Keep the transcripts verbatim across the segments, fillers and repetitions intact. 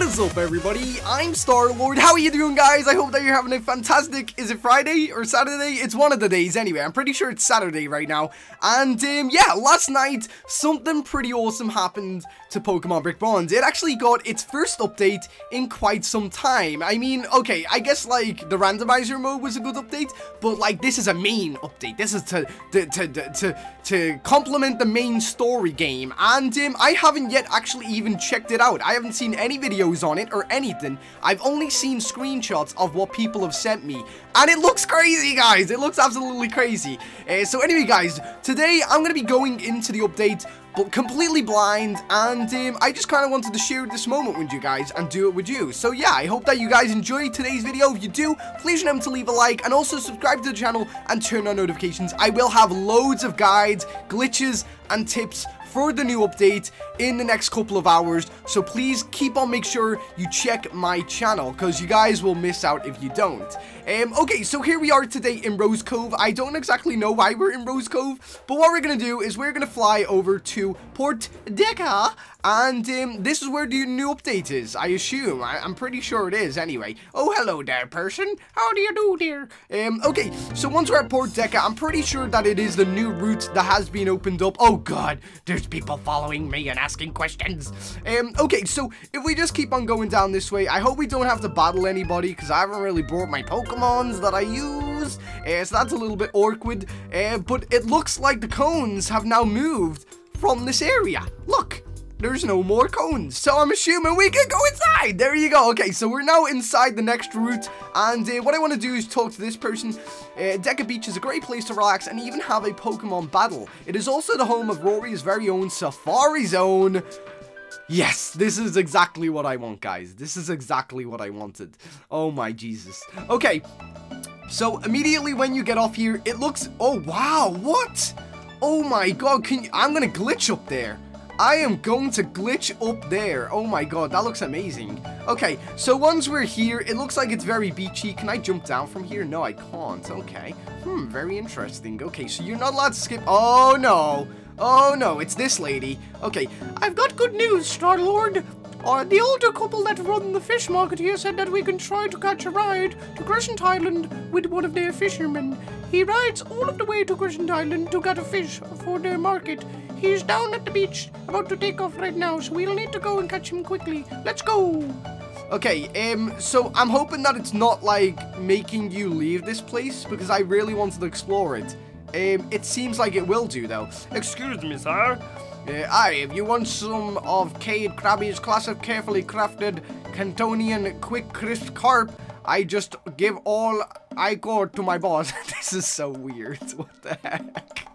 What is up, everybody? I'm Star-Lord. How are you doing, guys? I hope that you're having a fantastic... Is it Friday or Saturday? It's one of the days anyway. I'm pretty sure it's Saturday right now. And, um, yeah, last night, something pretty awesome happened to Pokemon Brick Bronze. It actually got its first update in quite some time. I mean, okay, I guess, like, the randomizer mode was a good update, but, like, this is a main update. This is to, to, to, to, to complement the main story game. And, um, I haven't yet actually even checked it out. I haven't seen any videos videos on it or anything. I've only seen screenshots of what people have sent me, and it looks crazy, guys. It looks absolutely crazy. Uh, so anyway, guys, today I'm gonna be going into the update but completely blind, and um, I just kind of wanted to share this moment with you guys and do it with you. So yeah, I hope that you guys enjoy today's video. If you do, please remember to leave a like and also subscribe to the channel and turn on notifications. I will have loads of guides, glitches, and tips for the new update in the next couple of hours, so please keep on make sure you check my channel, because you guys will miss out if you don't. Um, okay, so here we are today in Rose Cove. I don't exactly know why we're in Rose Cove, but what we're gonna do is we're gonna fly over to Port Decca, and um, this is where the new update is, I assume. I I'm pretty sure it is, anyway. Oh, hello there, person. How do you do, dear? Um, okay, so once we're at Port Decca, I'm pretty sure that it is the new route that has been opened up. Oh, God, there's people following me and asking questions. Um, okay, so if we just keep on going down this way, I hope we don't have to battle anybody, because I haven't really brought my Pokemons that I use. Uh, so that's a little bit awkward, uh, but it looks like the cones have now moved from this area. Look. There's no more cones, so I'm assuming we can go inside. There you go. Okay, so we're now inside the next route, and uh, what I want to do is talk to this person. Uh, Deka Beach is a great place to relax and even have a Pokemon battle. It is also the home of Rory's very own Safari Zone. Yes, this is exactly what I want, guys. This is exactly what I wanted. Oh my Jesus. Okay, so immediately when you get off here, it looks... Oh, wow, what? Oh my God, can you... I'm going to glitch up there. I am going to glitch up there. Oh my God, that looks amazing. Okay, so once we're here, it looks like it's very beachy. Can I jump down from here? No, I can't. Okay. Hmm, very interesting. Okay, so you're not allowed to skip. Oh no. Oh no, it's this lady. Okay, I've got good news, Star-Lord. Uh, the older couple that run the fish market here said that we can try to catch a ride to Crescent Island with one of their fishermen. He rides all of the way to Crescent Island to get a fish for their market. He's down at the beach, about to take off right now, so we'll need to go and catch him quickly. Let's go! Okay, um, so I'm hoping that it's not, like, making you leave this place, because I really wanted to explore it. Um, it seems like it will do, though. Excuse me, sir. Uh, aye, if you want some of Kade Crabby's classic carefully crafted Cantonian quick crisp carp, I just give all I got to my boss. This is so weird. What the heck?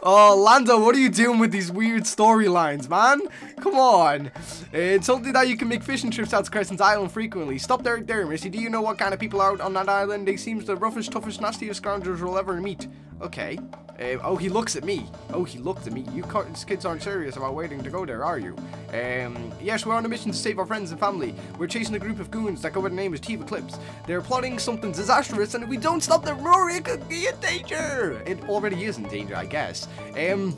Oh, Lando, what are you doing with these weird storylines, man? Come on. It's something that you can make fishing trips out to Crescent Island frequently. Stop there, there, Missy. Do you know what kind of people are out on that island? They seem the roughest, toughest, nastiest scoundrels we'll ever meet. Okay. Uh, oh, he looks at me. Oh, he looked at me. You kids aren't serious about waiting to go there, are you? Um, yes, we're on a mission to save our friends and family. We're chasing a group of goons that go by the name of Team Eclipse. They're plotting something disastrous, and if we don't stop them, Rory could be in danger. It already is in danger, I guess. Um,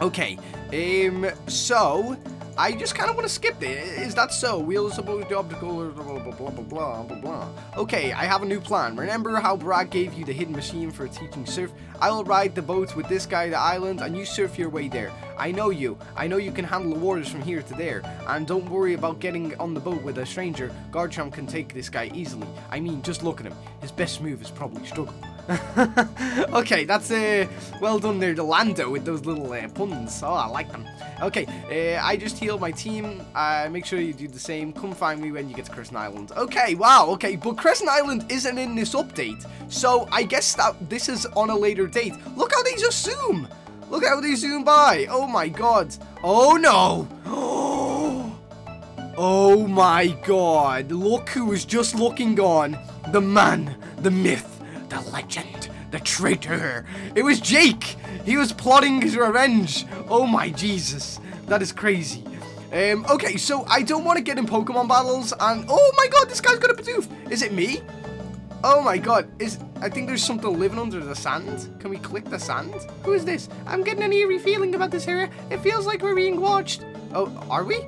okay. Um, so... I just kind of want to skip it. Is that so? We'll suppose the obstacle or blah, blah, blah, blah, blah, blah, blah. Okay, I have a new plan. Remember how Brad gave you the hidden machine for teaching surf? I will ride the boat with this guy to the island, and you surf your way there. I know you. I know you can handle the waters from here to there. And don't worry about getting on the boat with a stranger. Garchomp can take this guy easily. I mean, just look at him. His best move is probably struggle. Okay, that's uh, well done there, Lando, with those little uh, puns. Oh, I like them. Okay, uh, I just healed my team. Uh, make sure you do the same. Come find me when you get to Crescent Island. Okay, wow, okay, but Crescent Island isn't in this update, so I guess that this is on a later date. Look how they just zoom. Look how they zoom by. Oh, my God. Oh, no. Oh, my God. Look who is just looking on. The man, the myth. The legend, the traitor. It was Jake. He was plotting his revenge. Oh my Jesus, that is crazy. Um, okay, so I don't want to get in Pokemon battles, and oh my God, this guy's got a Bidoof. Is it me? Oh my God, is I think there's something living under the sand. Can we click the sand? Who is this? I'm getting an eerie feeling about this area. It feels like we're being watched. Oh, are we?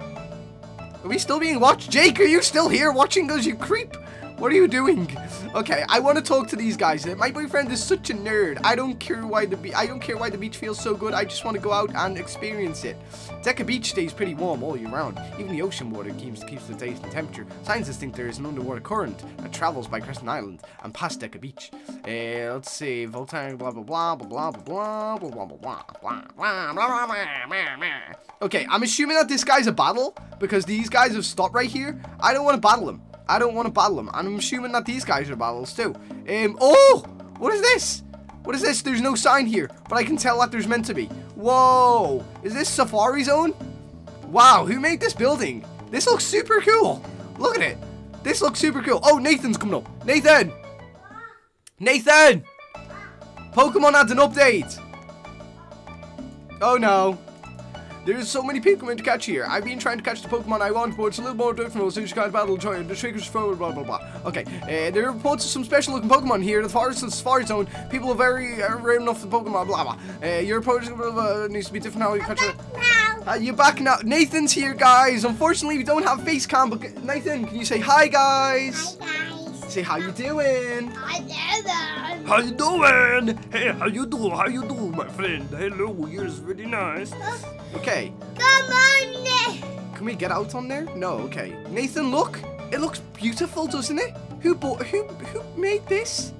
Are we still being watched? Jake, are you still here watching us, you creep? What are you doing? Okay, I want to talk to these guys. My boyfriend is such a nerd. I don't care why the be I don't care why the beach feels so good. I just want to go out and experience it. Deka Beach stays pretty warm all year round. Even the ocean water keeps keeps the taste and temperature. Scientists think there is an underwater current that travels by Crescent Island and past Deka Beach. Uh, let's see, Voltaire, blah blah blah blah blah blah blah blah blah blah blah blah blah blah. Okay, I'm assuming that this guy's a battle because these guys have stopped right here. I don't want to battle them. I don't want to battle them. I'm assuming that these guys are battles too. Um, oh! What is this? What is this? There's no sign here, but I can tell that there's meant to be. Whoa! Is this Safari Zone? Wow, who made this building? This looks super cool. Look at it. This looks super cool. Oh, Nathan's coming up. Nathan! Nathan! Pokemon had an update. Oh no. There's so many Pokemon to catch here. I've been trying to catch the Pokemon I want, but it's a little more difficult since you can't battle the triggers forward, blah, blah, blah. Okay, uh, there are reports of some special looking Pokemon here. The forest and Safari Zone. People are very uh, rare enough for Pokemon, blah, blah. Uh, your approach uh, needs to be different how you catch it. Uh, you're back now. Nathan's here, guys. Unfortunately, we don't have face cam, but Nathan, can you say hi, guys? Hi, guys. Say, how you doing? Hi, Nathan. How you doing? Hey, how you do? How you do, my friend? Hello, you're really nice. Okay. Come on, Nathan. Can we get out on there? No, okay. Nathan, look. It looks beautiful, doesn't it? Who bought, who, who made this?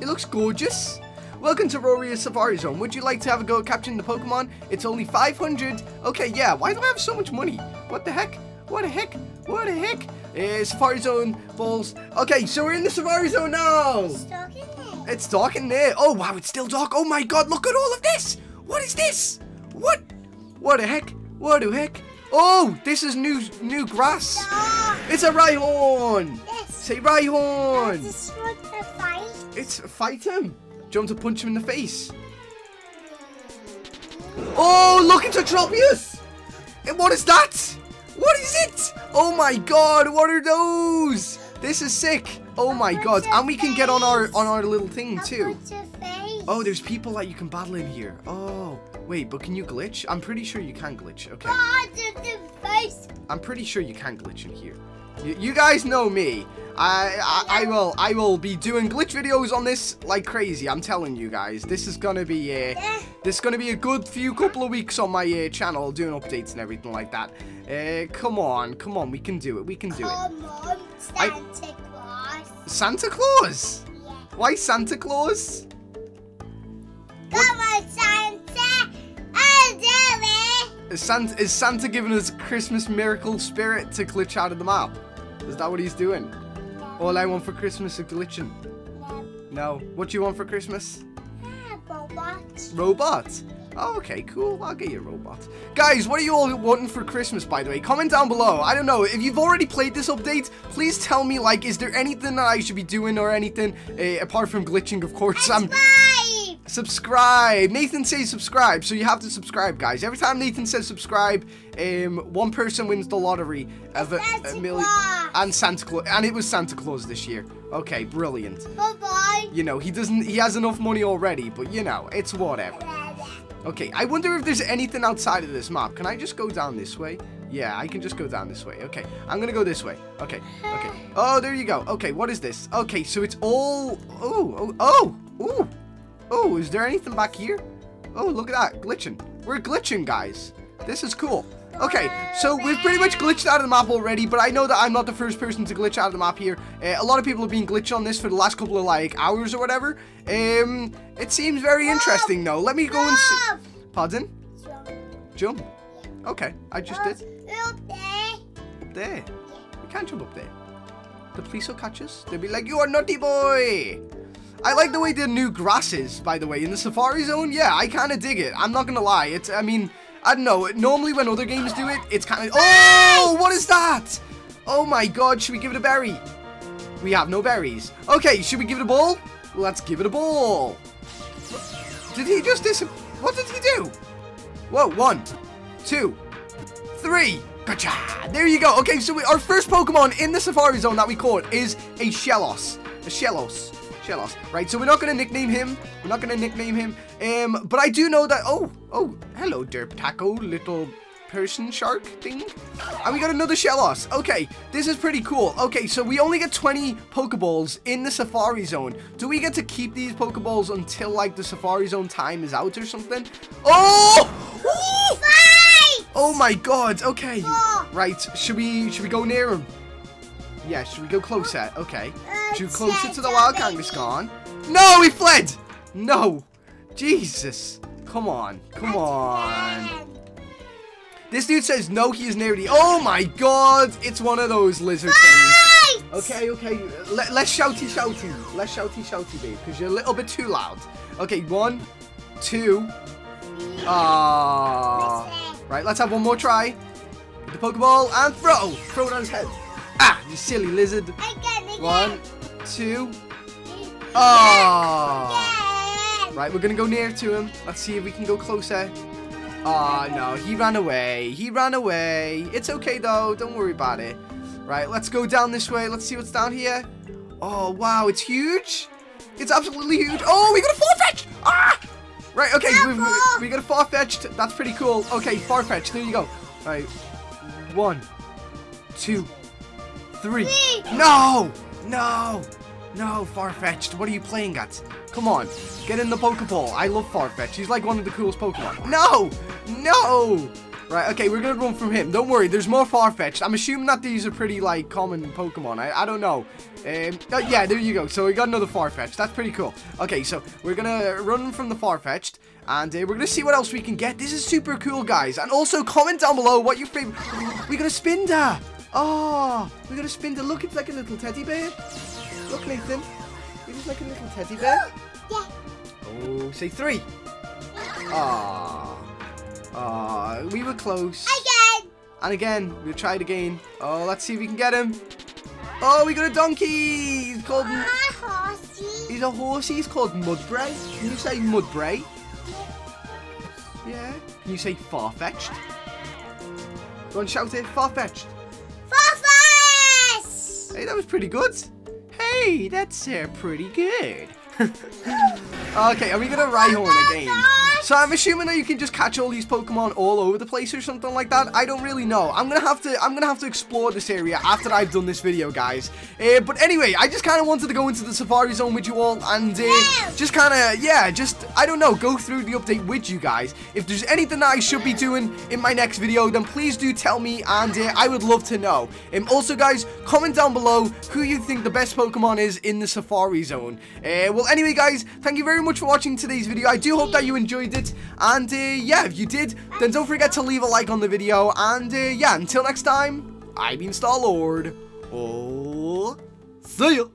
It looks gorgeous. Welcome to Rory's Safari Zone. Would you like to have a go at capturing the Pokemon? It's only five hundred. Okay, yeah. Why do I have so much money? What the heck? What the heck? What the heck? Uh, Safari Zone balls. Okay, so we're in the Safari Zone now. It's dark in there. It's dark in there. Oh, wow. It's still dark. Oh, my God. Look at all of this. What is this? What? What the heck? What the heck? Oh, this is new new grass. Stop. It's a Rhyhorn. Yes. Say Rhyhorn. This one to fight. It's fight him. Do you want to punch him in the face? Oh, look, it's a Tropius. What is that? What is it? Oh my God, what are those? This is sick. Oh my God, and we can get on our on our little thing too. Oh, there's people that you can battle in here. Oh. Wait, but can you glitch? I'm pretty sure you can glitch. Okay. I'm pretty sure you can glitch in here. You, you guys know me. I, I I will I will be doing glitch videos on this like crazy. I'm telling you guys, this is gonna be uh, this is gonna be a good few couple of weeks on my uh, channel doing updates and everything like that. Uh, come on, come on, we can do it. We can do come it. On, Santa I, Claus. Santa Claus? Yeah. Why Santa Claus? Come on, Santa. Is Santa, is Santa giving us Christmas miracle spirit to glitch out of the map? Is that what he's doing? No. All I want for Christmas is glitching. No. No. What do you want for Christmas? Ah, robot. Robot? Oh, okay, cool. I'll get you a robot. Guys, what are you all wanting for Christmas, by the way? Comment down below. I don't know. If you've already played this update, please tell me, like, is there anything that I should be doing or anything? Uh, apart from glitching, of course. That's I'm... Fine. Subscribe. Nathan says subscribe, so you have to subscribe, guys. Every time Nathan says subscribe, um, one person wins the lottery of a, a million. And Santa Claus, and it was Santa Claus this year. Okay, brilliant. Bye bye. You know he doesn't. He has enough money already, but you know it's whatever. Okay, I wonder if there's anything outside of this map. Can I just go down this way? Yeah, I can just go down this way. Okay, I'm gonna go this way. Okay, okay. Oh, there you go. Okay, what is this? Okay, so it's all. Oh, oh, oh, ooh. Oh, is there anything back here? Oh, look at that, glitching. We're glitching, guys. This is cool. Okay, so we've pretty much glitched out of the map already, but I know that I'm not the first person to glitch out of the map here. Uh, a lot of people have been glitched on this for the last couple of, like, hours or whatever. Um, it seems very interesting, though. Let me go and see. Pardon? Jump. Okay, I just did. Up there. Up there? You can't jump up there. The police will catch us. They'll be like, you are naughty boy. I like the way the new grass is, by the way, in the Safari Zone. Yeah, I kind of dig it. I'm not going to lie. It's, I mean, I don't know. Normally when other games do it, it's kind of... Oh, what is that? Oh, my God. Should we give it a berry? We have no berries. Okay, should we give it a ball? Let's give it a ball. Did he just dis... What did he do? Whoa, one, two, three. Gotcha. There you go. Okay, so we, our first Pokemon in the Safari Zone that we caught is a Shellos. A Shellos. Shellos. Right, so we're not going to nickname him. We're not going to nickname him. Um, but I do know that... Oh, oh, hello, Derp Taco, little person shark thing. And we got another Shellos. Okay, this is pretty cool. Okay, so we only get twenty Pokeballs in the Safari Zone. Do we get to keep these Pokeballs until, like, the Safari Zone time is out or something? Oh! Ooh! Five! Oh, my God. Okay. Four. Right, should we, should we go near him? Yeah, should we go closer? Okay. Uh, should we closer to the wild Kangaskhan? No, he fled! No. Jesus. Come on. Come on. This dude says no, he is near the... Oh, my God. It's one of those lizard Fight! things. Okay, okay. Let, let's shouty shouty. Let's shouty shouty, babe, because you're a little bit too loud. Okay, one, two. Ah. Right, let's have one more try. With the Pokeball and throw. Oh, throw it on his head. Ah, you silly lizard. One, two. Oh. Right, we're going to go near to him. Let's see if we can go closer. Oh, no, he ran away. He ran away. It's okay, though. Don't worry about it. Right, let's go down this way. Let's see what's down here. Oh, wow, it's huge. It's absolutely huge. Oh, we got a Farfetch'd. Ah! Right, okay, we, we, we got a Farfetch'd. That's pretty cool. Okay, Farfetch'd. There you go. All right, one, two. Three. No! No! No, Farfetch'd. What are you playing at? Come on. Get in the Pokeball. I love Farfetch'd. He's like one of the coolest Pokemon. No! No! Right, okay, we're going to run from him. Don't worry, there's more Farfetch'd. I'm assuming that these are pretty, like, common Pokemon. I, I don't know. Um, oh, yeah, there you go. So we got another Farfetch'd. That's pretty cool. Okay, so we're going to run from the Farfetch'd. And uh, we're going to see what else we can get. This is super cool, guys. And also, comment down below what your favorite... We got a Spindle! Oh, we got a Spindle. Look, it's like a little teddy bear. Look, Nathan. It is like a little teddy bear. Yeah. Oh, say three. Ah. Oh. Ah, oh, we were close. Again. And again, we'll try it again. Oh, let's see if we can get him. Oh, we got a donkey. He's called... Uh, horsey. He's a horsey. He's called Mudbray. Can you say Mudbray? Yeah. Can you say Farfetch'd? Go and shout it. Farfetch'd. Hey, that was pretty good. Hey, that's uh, pretty good. Okay, are we gonna Rhyhorn again? So I'm assuming that you can just catch all these Pokemon all over the place or something like that. I don't really know. I'm gonna have to. I'm gonna have to explore this area after I've done this video, guys. Uh, but anyway, I just kind of wanted to go into the Safari Zone with you all and uh, just kind of, yeah, just I don't know, go through the update with you guys. If there's anything that I should be doing in my next video, then please do tell me, and uh, I would love to know. Um, also, guys, comment down below who you think the best Pokemon is in the Safari Zone. Uh, well, anyway, guys, thank you very much for watching today's video. I do hope that you enjoyed it. And uh, yeah, if you did, then don't forget to leave a like on the video. And uh, yeah, until next time, I've been Starlord. Oh, see ya.